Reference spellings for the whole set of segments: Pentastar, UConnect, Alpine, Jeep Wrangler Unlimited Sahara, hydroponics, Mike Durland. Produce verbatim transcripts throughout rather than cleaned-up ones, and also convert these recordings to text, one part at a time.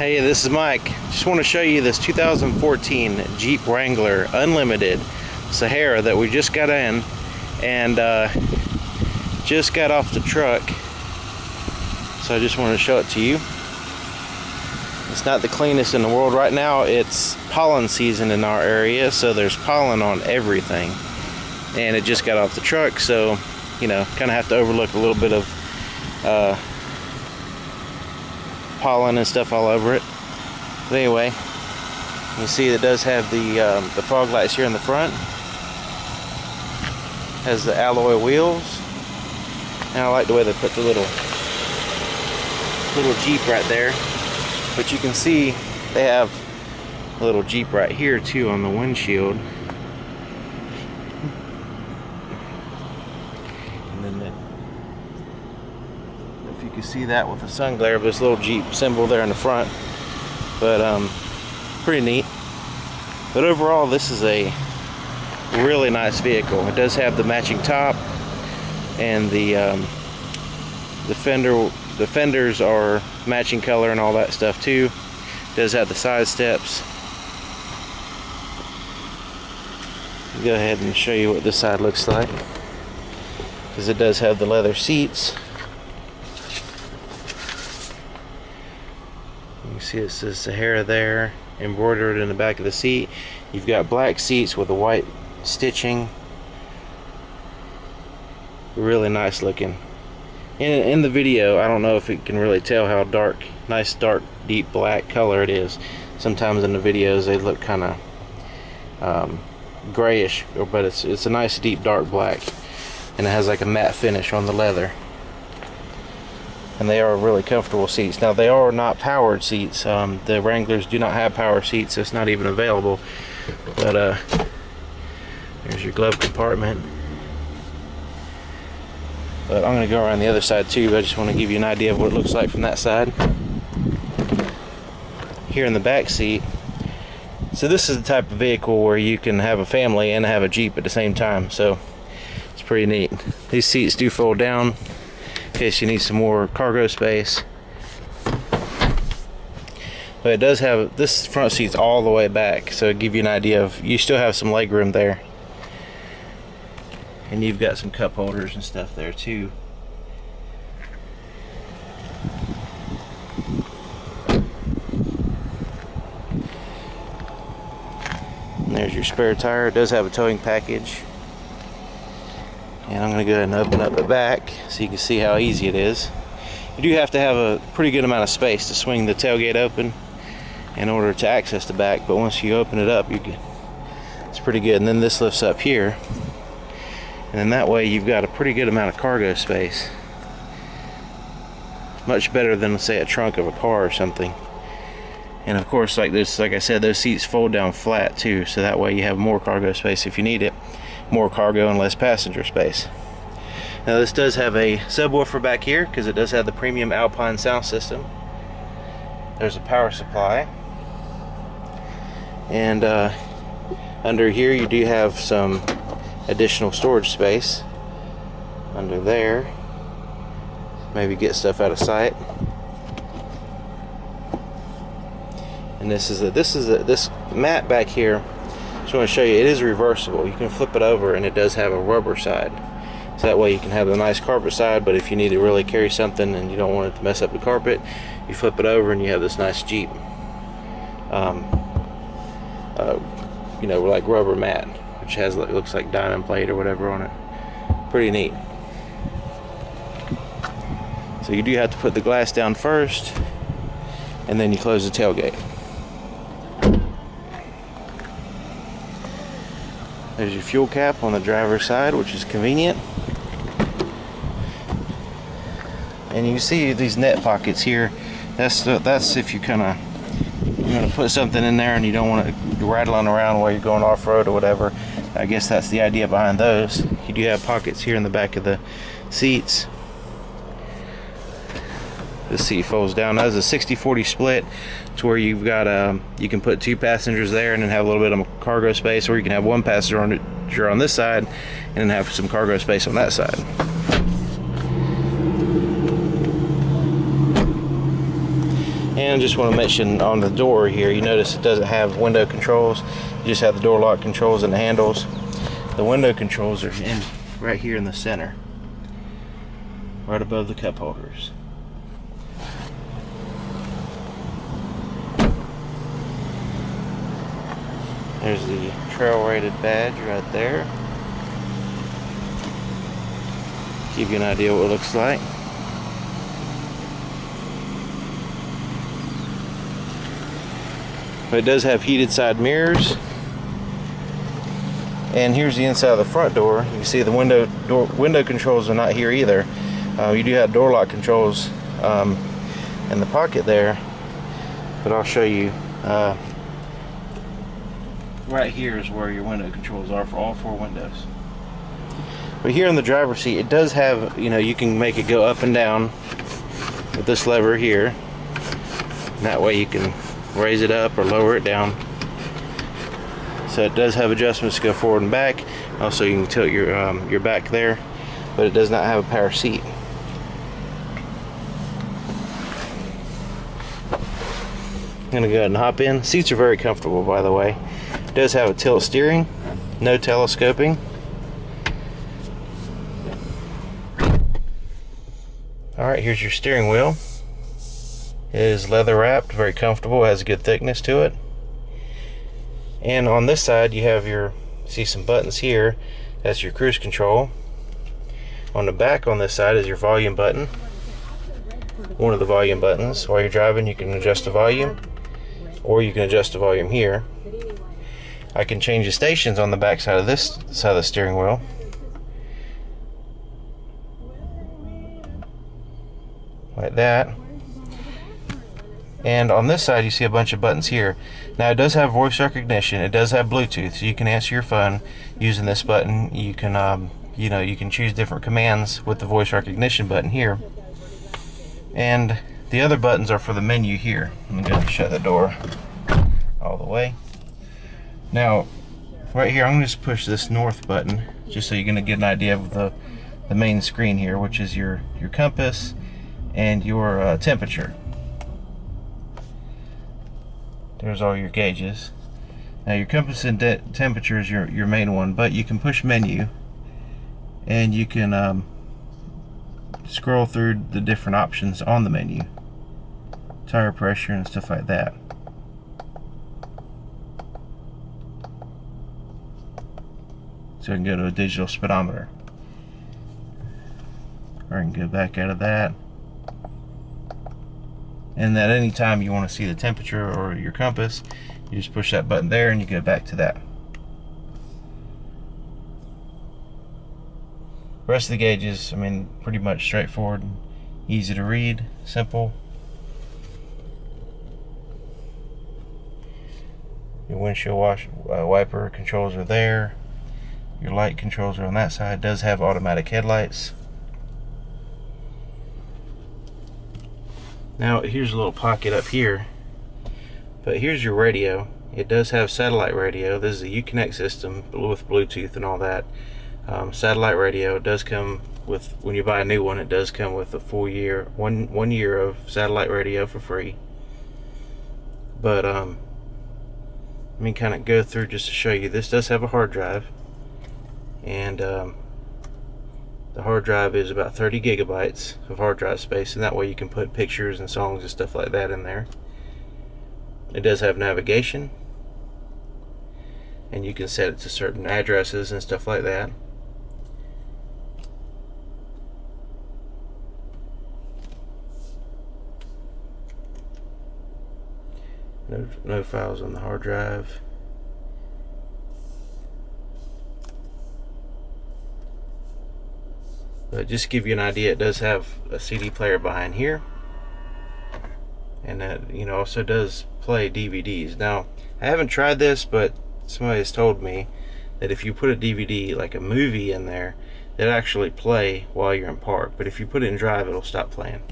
Hey, this is Mike. Just want to show you this two thousand fourteen Jeep Wrangler Unlimited Sahara that we just got in and uh, just got off the truck. So I just want to show it to you. It's not the cleanest in the world right now. It's pollen season in our area, so there's pollen on everything. And it just got off the truck, so you know, kind of have to overlook a little bit of uh, pollen and stuff all over it. But anyway, you see it does have the um, the fog lights here in the front. Has the alloy wheels, and I like the way they put the little little Jeep right there. But you can see they have a little Jeep right here too on the windshield. If you can see that with the sun glare, but this little Jeep symbol there in the front, but um, pretty neat. But overall, this is a really nice vehicle. It does have the matching top, and the um, the fender, the fenders are matching color and all that stuff too. It does have the side steps. I'll go ahead and show you what this side looks like, because it does have the leather seats. You see it says Sahara there, embroidered in the back of the seat. You've got black seats with the white stitching. Really nice looking. In, in the video, I don't know if you can really tell how dark, nice dark, deep black color it is. Sometimes in the videos they look kind of um, grayish, but it's, it's a nice deep dark black. And it has like a matte finish on the leather. And they are really comfortable seats. Now, they are not powered seats. Um, the Wranglers do not have power seats, so it's not even available. But uh, there's your glove compartment. But I'm going to go around the other side too, but I just want to give you an idea of what it looks like from that side. Here in the back seat. So this is the type of vehicle where you can have a family and have a Jeep at the same time. So it's pretty neat. These seats do fold down. In case you need some more cargo space. But it does have, this front seat's all the way back, so it'll give you an idea of, you still have some leg room there. And you've got some cup holders and stuff there too. And there's your spare tire. It does have a towing package. And I'm going to go ahead and open up the back so you can see how easy it is. You do have to have a pretty good amount of space to swing the tailgate open in order to access the back, but once you open it up, you can, it's pretty good. And then this lifts up here, and then that way you've got a pretty good amount of cargo space. Much better than, say, a trunk of a car or something. And of course, like this, like I said, those seats fold down flat too, so that way you have more cargo space if you need it. More cargo and less passenger space. Now, this does have a subwoofer back here because it does have the premium Alpine sound system. There's a power supply, and uh, under here you do have some additional storage space under there, maybe get stuff out of sight. And this is a, this is a, this mat back here, I just want to show you, it is reversible. You can flip it over and it does have a rubber side, so that way you can have the nice carpet side, but if you need to really carry something and you don't want it to mess up the carpet, you flip it over and you have this nice Jeep um, uh, you know, like rubber mat, which has, looks like diamond plate or whatever on it. Pretty neat. So you do have to put the glass down first, and then you close the tailgate. There's your fuel cap on the driver's side, which is convenient. And you see these net pockets here. That's the, that's if you kind of you're going to put something in there and you don't want it rattling around while you're going off road or whatever. I guess that's the idea behind those. You do have pockets here in the back of the seats. The seat folds down. That was a sixty forty split, to where you've got um, you can put two passengers there and then have a little bit of cargo space, or you can have one passenger on, on this side and then have some cargo space on that side. And just want to mention on the door here, you notice it doesn't have window controls. You just have the door lock controls and the handles. The window controls are in right here in the center, right above the cup holders. There's the trail rated badge right there. Give you an idea what it looks like. But it does have heated side mirrors. And here's the inside of the front door. You can see the window door, window controls are not here either. Uh, you do have door lock controls um, in the pocket there, but I'll show you. Uh, right here is where your window controls are for all four windows. But here in the driver's seat, it does have, you know, you can make it go up and down with this lever here, and that way you can raise it up or lower it down. So it does have adjustments to go forward and back. Also, you can tilt your um, your back there, but it does not have a power seat. I'm gonna go ahead and hop in. Seats are very comfortable, by the way. It does have a tilt steering, no telescoping. All right, here's your steering wheel. It is leather wrapped, very comfortable, has a good thickness to it. And on this side, you have your, see some buttons here. That's your cruise control. On the back on this side is your volume button. One of the volume buttons. While you're driving, you can adjust the volume, or you can adjust the volume here. I can change the stations on the back side of this side of the steering wheel. Like that. And on this side, you see a bunch of buttons here. Now, it does have voice recognition. It does have Bluetooth, so you can answer your phone using this button. You can, um, you know, you can choose different commands with the voice recognition button here. And the other buttons are for the menu here. I'm going to shut the door all the way. Now, right here, I'm going to just push this north button, just so you're going to get an idea of the, the main screen here, which is your, your compass and your uh, temperature. There's all your gauges. Now your compass and temperature is your, your main one, but you can push menu and you can um, scroll through the different options on the menu. Tire pressure and stuff like that. So I can go to a digital speedometer. Or I can go back out of that. And at any time you want to see the temperature or your compass, you just push that button there and you go back to that. The rest of the gauges, I mean, pretty much straightforward, easy to read, simple. Your windshield wash, uh, wiper controls are there. Your light controls are on that side. It does have automatic headlights. Now, here's a little pocket up here, but here's your radio. It does have satellite radio. This is a UConnect system with Bluetooth and all that. Um, satellite radio does come with, when you buy a new one, it does come with a full year, one, one year of satellite radio for free. But, um, let me kind of go through just to show you. This does have a hard drive, and um, the hard drive is about thirty gigabytes of hard drive space, and that way you can put pictures and songs and stuff like that in there. It does have navigation, and you can set it to certain addresses and stuff like that. No, no files on the hard drive. But just to give you an idea, it does have a C D player behind here, and that, you know, also does play D V Ds. Now, I haven't tried this, but somebody has told me that if you put a D V D, like a movie, in there, it'll actually play while you're in park. But if you put it in drive, it'll stop playing.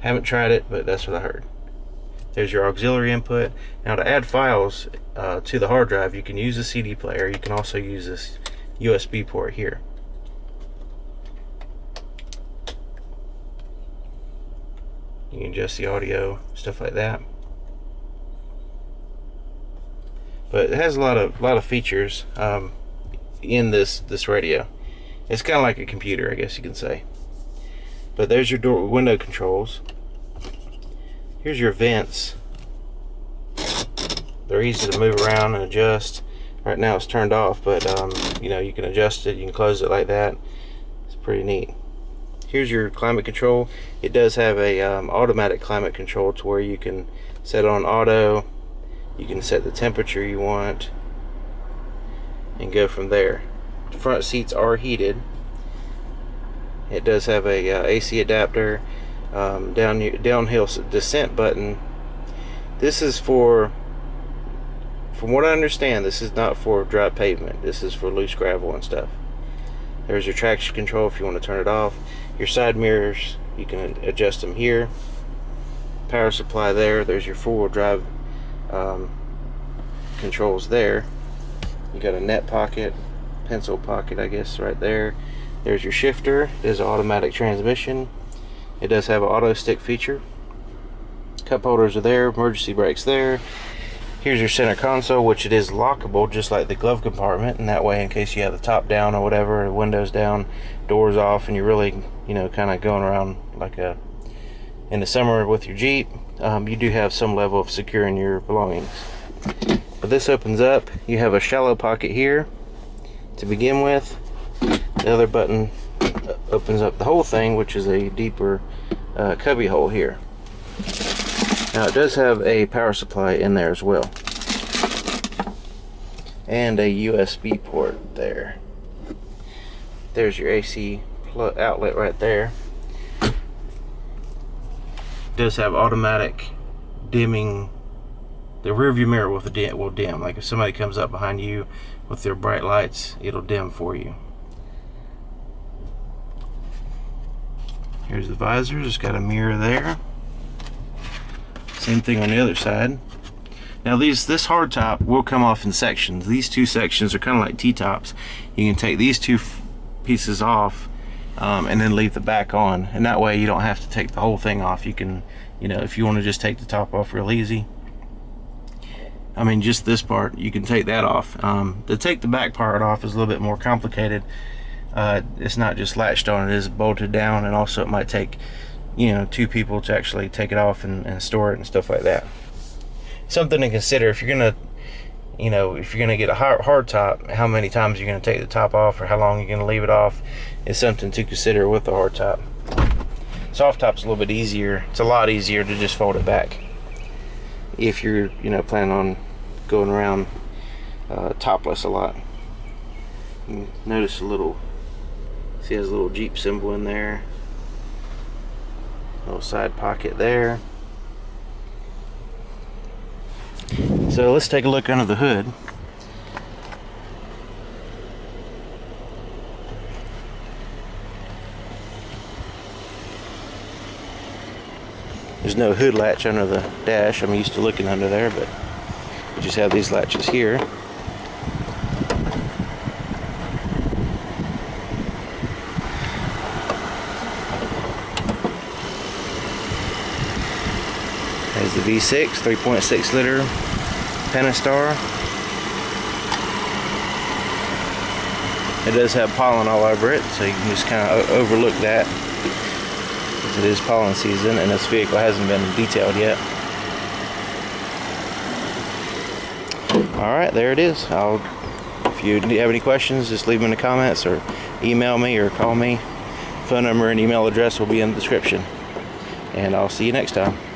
Haven't tried it, but that's what I heard. There's your auxiliary input. Now, to add files uh, to the hard drive, you can use a C D player. You can also use this U S B port here. You can adjust the audio, stuff like that. But it has a lot of lot of features um, in this this radio. It's kind of like a computer, I guess you can say. But there's your door window controls. Here's your vents. They're easy to move around and adjust. Right now it's turned off, but um, you know, you can adjust it, you can close it like that. It's pretty neat. Here's your climate control. It does have a um, automatic climate control to where you can set on auto. You can set the temperature you want and go from there. The front seats are heated. It does have a uh, A C adapter, um, down downhill descent button. This is for, from what I understand, this is not for dry pavement. This is for loose gravel and stuff. There's your traction control if you want to turn it off. Your side mirrors, you can adjust them here. Power supply there. There's your four-wheel drive um, controls there. You got a net pocket, pencil pocket, I guess, right there. There's your shifter. There's an automatic transmission. It does have an auto stick feature. Cup holders are there. Emergency brakes there. Here's your center console, which it is lockable, just like the glove compartment, and that way in case you have the top down or whatever, or windows down, doors off, and you're really, you know, kind of going around like a in the summer with your Jeep, um, you do have some level of securing your belongings. But this opens up. You have a shallow pocket here to begin with. The other button opens up the whole thing, which is a deeper uh, cubby hole here. Now it does have a power supply in there as well, and a U S B port there. There's your A C plug outlet right there. It does have automatic dimming. The rear view mirror will dim, will dim. Like if somebody comes up behind you with their bright lights, it'll dim for you. Here's the visors. It's got a mirror there. Same thing on the other side. Now these, this hard top will come off in sections. These two sections are kind of like T-tops. You can take these two pieces off um, and then leave the back on. And that way you don't have to take the whole thing off. You can, you know, if you want to just take the top off real easy. I mean, just this part, you can take that off. Um, to take the back part off is a little bit more complicated. Uh, it's not just latched on, it is bolted down, and also it might take, you know, two people to actually take it off and, and store it and stuff like that. Something to consider if you're gonna, you know, if you're gonna get a hard, hard top, how many times you're gonna take the top off or how long you're gonna leave it off is something to consider with the hard top. Soft top's a little bit easier. It's a lot easier to just fold it back if you're, you know, planning on going around uh, topless a lot. You notice a little, see, has a little Jeep symbol in there. Little side pocket there. So let's take a look under the hood. There's no hood latch under the dash. I'm used to looking under there, but we just have these latches here. There's the V six, three point six liter Pentastar. It does have pollen all over it, so you can just kind of overlook that, because it is pollen season and this vehicle hasn't been detailed yet. Alright, there it is. I'll, if you have any questions, just leave them in the comments or email me or call me. Phone number and email address will be in the description. And I'll see you next time.